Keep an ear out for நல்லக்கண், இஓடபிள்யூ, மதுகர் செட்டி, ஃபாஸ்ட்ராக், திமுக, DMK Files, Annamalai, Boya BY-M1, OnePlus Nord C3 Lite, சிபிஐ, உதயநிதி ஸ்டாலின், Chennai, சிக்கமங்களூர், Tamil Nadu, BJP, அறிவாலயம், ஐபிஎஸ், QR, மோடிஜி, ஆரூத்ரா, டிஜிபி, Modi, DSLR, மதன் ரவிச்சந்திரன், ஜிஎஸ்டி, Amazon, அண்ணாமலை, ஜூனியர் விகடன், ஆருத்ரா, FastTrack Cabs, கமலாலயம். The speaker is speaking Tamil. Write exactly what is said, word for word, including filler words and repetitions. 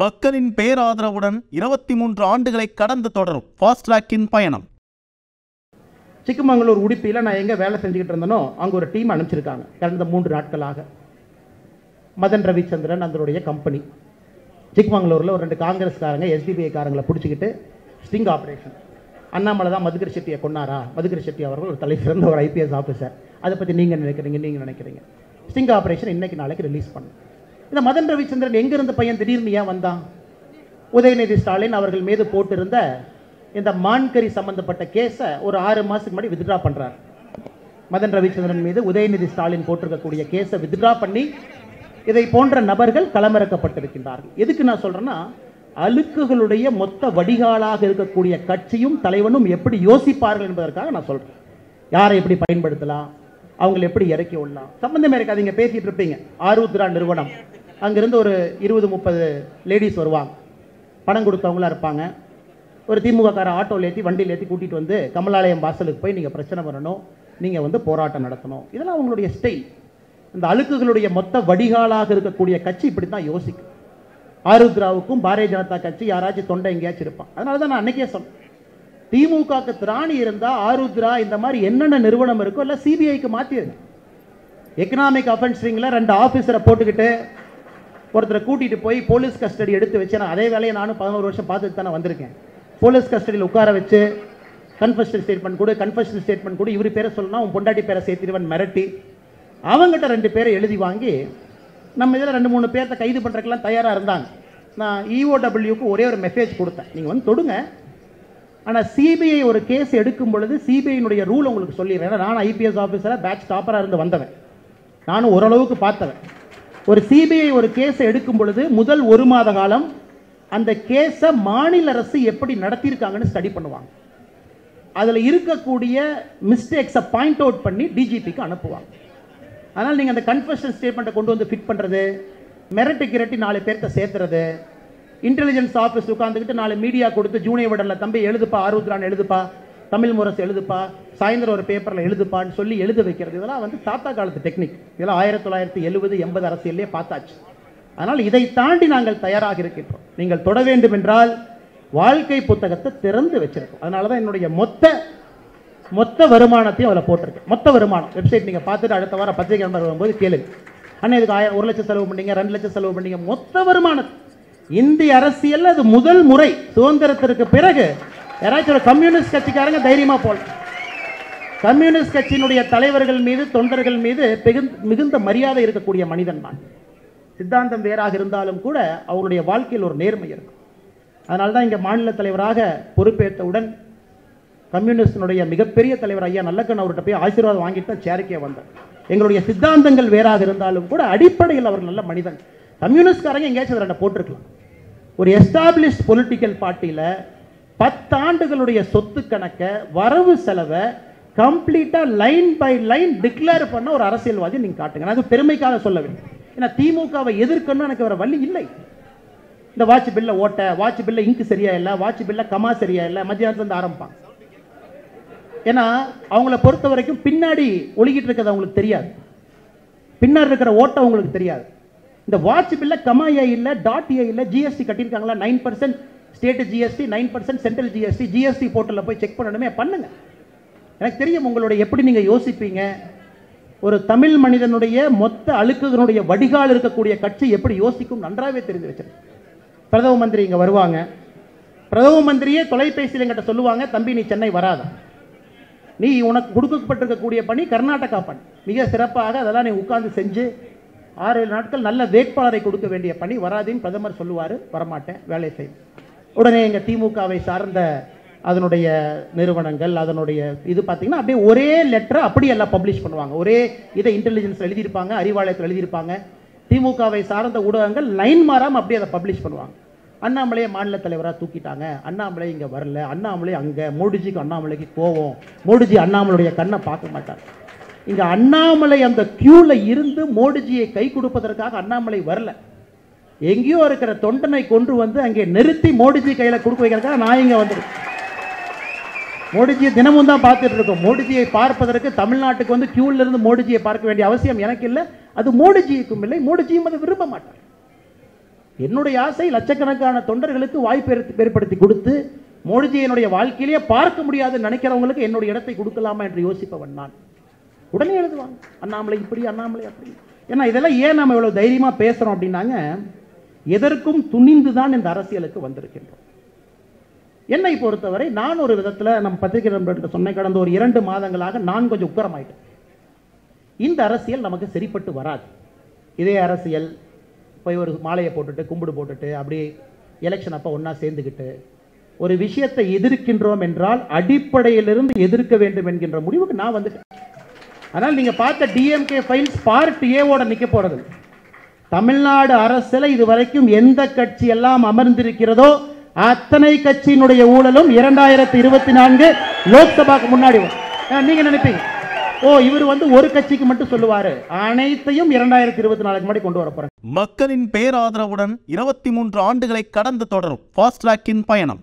மக்களின் பேராதரவுடன் இருபத்தி மூன்று ஆண்டுகளை கடந்து தொடரும் ஃபாஸ்ட்ராக்கின் பயணம். சிக்கமங்களூர் உடுப்பியில் நான் எங்கே வேலை செஞ்சுக்கிட்டு இருந்தனோ அங்கே ஒரு டீம் அனுப்பிச்சிருக்காங்க. கடந்த மூன்று நாட்களாக மதன் ரவிச்சந்திரன் அதனுடைய கம்பெனி சிக்கமங்களூரில் ஒரு ரெண்டு காங்கிரஸ்காரங்க எஸ்டிபிஐ காரங்களை பிடிச்சிக்கிட்டு ஸ்டிங் ஆப்ரேஷன். அண்ணாமலை தான் மதுகர் செட்டியை கொண்டாரா? மதுகர் செட்டி அவர்கள் ஒரு தலை சிறந்த ஒரு ஐபிஎஸ் ஆஃபீஸர். அதை பற்றி நீங்கள் நினைக்கிறீங்க நீங்கள் நினைக்கிறீங்க ஸ்டிங் ஆப்ரேஷன் இன்னைக்கு நாளைக்கு ரிலீஸ் பண்ணுங்க. இந்த மதன் ரவிச்சந்திரன் எங்கிருந்த பையன் திடீர்னு ஏன் வந்தான்? உதயநிதி ஸ்டாலின் அவர்கள் மீது போட்டிருந்த இந்த மான்கறி சம்பந்தப்பட்ட கேஸை ஒரு ஆறு மாதத்துக்கு முன்னாடி வித்ட்ரா பண்ணுறார். மதன் ரவிச்சந்திரன் மீது உதயநிதி ஸ்டாலின் போட்டிருக்கக்கூடிய கேஸை வித்ட்ரா பண்ணி இதை போன்ற நபர்கள் களமிறக்கப்பட்டிருக்கின்றார்கள். எதுக்கு நான் சொல்கிறேன்னா, அழுக்குகளுடைய மொத்த வடிகாலாக இருக்கக்கூடிய கட்சியும் தலைவனும் எப்படி யோசிப்பார்கள் என்பதற்காக நான் சொல்கிறேன். யாரை எப்படி பயன்படுத்தலாம், அவங்களை எப்படி இறக்கி விடலாம். சம்பந்தமே இருக்காதீங்க, பேசிகிட்டு இருப்பீங்க. ஆரூத்ரா நிறுவனம், அங்கேருந்து ஒரு இருபது முப்பது லேடிஸ் வருவாங்க, பணம் கொடுத்தவங்களாக இருப்பாங்க. ஒரு திமுகக்கார ஆட்டோவில் ஏற்றி வண்டியில் ஏற்றி கூட்டிகிட்டு வந்து கமலாலயம் வாசலுக்கு போய் நீங்கள் பிரச்சனை பண்ணணும், நீங்கள் வந்து போராட்டம் நடத்தணும், இதெல்லாம் அவங்களுடைய ஸ்டைல். இந்த அழுக்குகளுடைய மொத்த வடிகாலாக இருக்கக்கூடிய கட்சி இப்படி தான் யோசிக்கும். ஆருத்ராவுக்கும் பாரதிய ஜனதா கட்சி யாராச்சும் தொண்டை எங்கேயாச்சும் இருப்பான். அதனால தான் நான் அன்றைக்கே சொன்னேன், திமுகவுக்கு திராணி இருந்தால் ஆருத்ரா இந்த மாதிரி என்னென்ன நிறுவனம் இருக்கோ இல்லை சிபிஐக்கு மாற்றிடுங்க. எக்கனாமிக் அஃபென்ஸிங்கில் ரெண்டு ஆஃபீஸரை போட்டுக்கிட்டு ஒருத்தரை கூட்டிகிட்டு போய் போலீஸ் கஸ்டடி எடுத்து வச்சு, நான் அதே வேலையை நானும் பதினோரு வருஷம் பார்த்துட்டு தானே வந்திருக்கேன். போலீஸ் கஸ்டடியில் உட்கார வச்சு கன்ஃபெஷனல் ஸ்டேட்மெண்ட் கொடு, கன்ஃபெஷனல் ஸ்டேட்மெண்ட் கொடு, இவர் பேரை சொல்லணும், அவன் பொண்டாட்டி பேரை சேர்த்திடுவன் மிரட்டி அவங்ககிட்ட ரெண்டு பேரை எழுதி வாங்கி நம்ம இதில் ரெண்டு மூணு பேர்த்த கைது பண்ணுறதுக்கெல்லாம் தயாராக இருந்தாங்க. நான் இஓடபிள்யூக்கு ஒரே ஒரு மெசேஜ் கொடுத்தேன், நீங்கள் வந்து தொடுங்க, ஆனால் சிபிஐ ஒரு கேஸ் எடுக்கும் பொழுது சிபிஐனுடைய ரூல் உங்களுக்கு சொல்லிடுறேன். ஏன்னா நான் ஐபிஎஸ் ஆஃபீஸராக பேட்ச் டாப்பராக இருந்து வந்தவன், நானும் ஓரளவுக்கு பார்த்தவன். ஒரு சிபிஐ ஒரு கேஸை எடுக்கும் பொழுது முதல் ஒரு மாத காலம் அந்த கேஸை மாநில அரசு எப்படி நடத்தியிருக்காங்கன்னு ஸ்டடி பண்ணுவாங்க. அதில் இருக்கக்கூடிய மிஸ்டேக்ஸை பாயிண்ட் அவுட் பண்ணி டிஜிபிக்கு அனுப்புவாங்க. அதனால் நீங்கள் அந்த கன்ஃபெஷன் ஸ்டேட்மெண்ட்டை கொண்டு வந்து ஃபிட் பண்ணுறது, மிரட்டு கிரட்டி நாலு பேர்த்த சேர்த்துறது, இன்டெலிஜென்ஸ் ஆஃபீஸ் உட்காந்துக்கிட்டு நாலு மீடியா கொடுத்து ஜூனியர் விடலில் தம்பி எழுதுப்பா, ஆரூத்ரான்னு எழுதுப்பா, தமிழ் முரசு எழுதுப்பா, சாயந்தரம் ஒரு பேப்பரில் எழுதுப்பான்னு சொல்லி எழுத வைக்கிறது, இதெல்லாம் வந்து தாத்தா காலத்து டெக்னிக். இதெல்லாம் ஆயிரத்தி தொள்ளாயிரத்தி எழுபது எண்பது அரசியலே பார்த்தாச்சு. ஆனால் இதை தாண்டி நாங்கள் தயாராக இருக்கின்றோம். நீங்கள் தொட வேண்டும் என்றால் வாழ்க்கை புத்தகத்தை திறந்து வச்சிருக்கோம். அதனால தான் என்னுடைய மொத்த மொத்த வருமானத்தையும் அதில் போட்டிருக்கேன். மொத்த வருமானம் வெப்சைட் நீங்கள் பார்த்துட்டு அடுத்த வாரம் பத்திரிகை நம்பர் வரும்போது கேளுங்க, ஆனால் இதுக்கு ஆயிரம் ஒரு லட்சம் செலவு பண்ணிங்க, ரெண்டு லட்சம் செலவு பண்ணிங்க. மொத்த வருமானம் இந்திய அரசியல் அது முதல் முறை சுதந்திரத்திற்கு பிறகு. யாராச்சும் ஒரு கம்யூனிஸ்ட் கட்சிக்காரங்க தைரியமாக போகலாம். கம்யூனிஸ்ட் கட்சியினுடைய தலைவர்கள் மீது தொண்டர்கள் மீது மிகுந்த மரியாதை இருக்கக்கூடிய மனிதன் தான். சித்தாந்தம் வேறாக இருந்தாலும் கூட அவருடைய வாழ்க்கையில் ஒரு நேர்மை இருக்கும். அதனால தான் இங்கே மாநில தலைவராக பொறுப்பேற்றவுடன் கம்யூனிஸ்டினுடைய மிகப்பெரிய தலைவர் ஐயா நல்லக்கண் அவர்கிட்ட போய் ஆசீர்வாதம் வாங்கிட்டு தான் சேரிக்கையை வந்தார். எங்களுடைய சித்தாந்தங்கள் வேறாக இருந்தாலும் கூட அடிப்படையில் அவர் நல்ல மனிதன். கம்யூனிஸ்ட்காரங்க எங்கேயாச்சும் ரெண்டை போட்டிருக்கலாம். ஒரு எஸ்டாப்ளிஷ்ட் பொலிட்டிக்கல் பார்ட்டியில் பத்தாண்டுகளுடைய சொத்து கணக்கை வரவு செலவை கம்ப்ளீட்டாக லைன் பை லைன் டிக்ளேர் பண்ண ஒரு அரசியல்வாதி நீங்கள் காட்டுங்க. அது பெருமைக்காக சொல்ல வேண்டும். ஏன்னா திமுகவை எதிர்க்கணும்னு எனக்கு வேறு வழி இல்லை. இந்த வாட்ச் பில்லை ஓட்ட, வாட்ச் பில்லை இங்கு சரியா இல்லை, வாட்ச் பில்லை கமா சரியா இல்லை, மத்தியானத்துலேருந்து ஆரம்பிப்பாங்க. ஏன்னா அவங்கள பொறுத்த வரைக்கும் பின்னாடி ஒழுகிட்டு இருக்கிறது அவங்களுக்கு தெரியாது, பின்னாடி இருக்கிற ஓட்டை அவங்களுக்கு தெரியாது. இந்த வாட்ச் பில்லை கமா ஏ இல்லை, டாட் ஏ இல்லை, ஜிஎஸ்டி கட்டியிருக்காங்களா, nine percent state ஜிஎஸ்டி, nine percent central ஜிஎஸ்டி, ஜிஎஸ்டி போர்ட்டலில் போய் செக் பண்ணணுமே, பண்ணுங்கள். எனக்கு தெரியும் உங்களுடைய எப்படி நீங்கள் யோசிப்பீங்க. ஒரு தமிழ் மனிதனுடைய மொத்த அழுக்குகளுடைய வடிகால் இருக்கக்கூடிய கட்சி எப்படி யோசிக்கும் நன்றாகவே தெரிந்து வச்சிருக்கு. பிரதம மந்திரி இங்கே வருவாங்க, பிரதம மந்திரியே தொலைபேசியில் எங்கிட்ட சொல்லுவாங்க, தம்பி நீ சென்னை வராத, நீ உனக்கு கொடுக்கப்பட்டிருக்கக்கூடிய பணி கர்நாடகா பணி மிக சிறப்பாக அதெல்லாம் நீ உட்கார்ந்து செஞ்சு ஆறு ஏழு நாட்கள் நல்ல வேட்பாளரை கொடுக்க வேண்டிய பணி, வராதையும் பிரதமர் சொல்லுவார். வரமாட்டேன், வேலை செய்யும். உடனே எங்கள் திமுகவை சார்ந்த அதனுடைய நிறுவனங்கள் அதனுடைய இது பார்த்தீங்கன்னா அப்படியே ஒரே லெட்டரை அப்படியே எல்லாம் பப்ளிஷ் பண்ணுவாங்க. ஒரே இதை இன்டெலிஜென்ஸில் எழுதியிருப்பாங்க, அறிவாலயத்தில் எழுதியிருப்பாங்க. திமுகவை சார்ந்த ஊடகங்கள் லைன் மாறாமல் அப்படியே அதை பப்ளிஷ் பண்ணுவாங்க. அண்ணாமலையை மாநில தலைவராக தூக்கிட்டாங்க, அண்ணாமலை இங்கே வரல, அண்ணாமலை அங்கே, மோடிஜிக்கு அண்ணாமலைக்கு கோவம், மோடிஜி அண்ணாமலையுடைய கண்ணை பார்க்க மாட்டார். இங்கே அண்ணாமலை அந்த கியூவில் இருந்து மோடிஜியை கை கொடுப்பதற்காக அண்ணாமலை வரல, எங்கேயோ இருக்கிற தொண்டனை கொண்டு வந்து அங்கே நிறுத்தி மோடிஜி கையில் கொடுக்க வைக்கிறதுக்காக நான் இங்கே வந்துருக்கேன். மோடிஜியை தினமும் தான் பார்த்துட்டு இருக்கோம். மோடிஜியை பார்ப்பதற்கு தமிழ்நாட்டுக்கு வந்து கியூவில் இருந்து மோடிஜியை பார்க்க வேண்டிய அவசியம் எனக்கு இல்லை, அது மோடிஜிக்கும் இல்லை, மோடிஜியும் அதை விரும்ப மாட்டார். என்னுடைய ஆசை லட்சக்கணக்கான தொண்டர்களுக்கு வாய்ப்பு ஏற்படுத்தி கொடுத்து மோடிஜி என்னுடைய வாழ்க்கையிலேயே பார்க்க முடியாதுன்னு நினைக்கிறவங்களுக்கு என்னுடைய இடத்தை கொடுக்கலாமா என்று யோசிப்பவன் நான். உடனே எழுதுவாங்க அண்ணாமலை இப்படி அண்ணாமலை அப்படி. ஏன்னா இதெல்லாம் ஏன் நம்ம இவ்வளோ தைரியமாக பேசுகிறோம் அப்படின்னாங்க, எதற்கும் துணிந்து தான் இந்த அரசியலுக்கு வந்திருக்கின்றோம். என்னை பொறுத்தவரை நான் ஒரு விதத்தில் நம் பத்திரிகை நண்பர்கிட்ட சொன்ன, கடந்த ஒரு இரண்டு மாதங்களாக நான் கொஞ்சம் உக்கரமாயிட்டேன். இந்த அரசியல் நமக்கு சரிப்பட்டு வராது. இதே அரசியல் போய் ஒரு மாலையை போட்டுட்டு கும்பிடு போட்டுட்டு அப்படி எலெக்ஷன் அப்போ ஒன்றா சேர்ந்துக்கிட்டு ஒரு விஷயத்தை எதிர்க்கின்றோம் என்றால் அடிப்படையிலிருந்து எதிர்க்க வேண்டும் என்கின்ற முடிவுக்கு நான் வந்து, ஆனால் நீங்கள் பார்த்த டிஎம்கே ஃபைல்ஸ் பார்ட் ஏவோட நிற்க போகிறது. தமிழ்நாடு அரசில் இது வரைக்கும் எந்த கட்சி எல்லாம் அமர்ந்திருக்கிறதோ அத்தனை கட்சியினுடைய ஊழலும் இரண்டாயிரத்தி இருபத்தி நான்கு லோக்சபாக்கு முன்னாடி. நீங்க நினைப்பீங்க, ஓ இவர் வந்து ஒரு கட்சிக்கு மட்டும் சொல்லுவாரு, அனைத்தையும் இரண்டாயிரத்தி இருபத்தி நாலுக்கு முன்னாடி கொண்டு வர போறாங்க. மக்களின் பேராதரவுடன் இருபத்தி மூன்று ஆண்டுகளை கடந்து தொடரும் FastTrack பயணம்.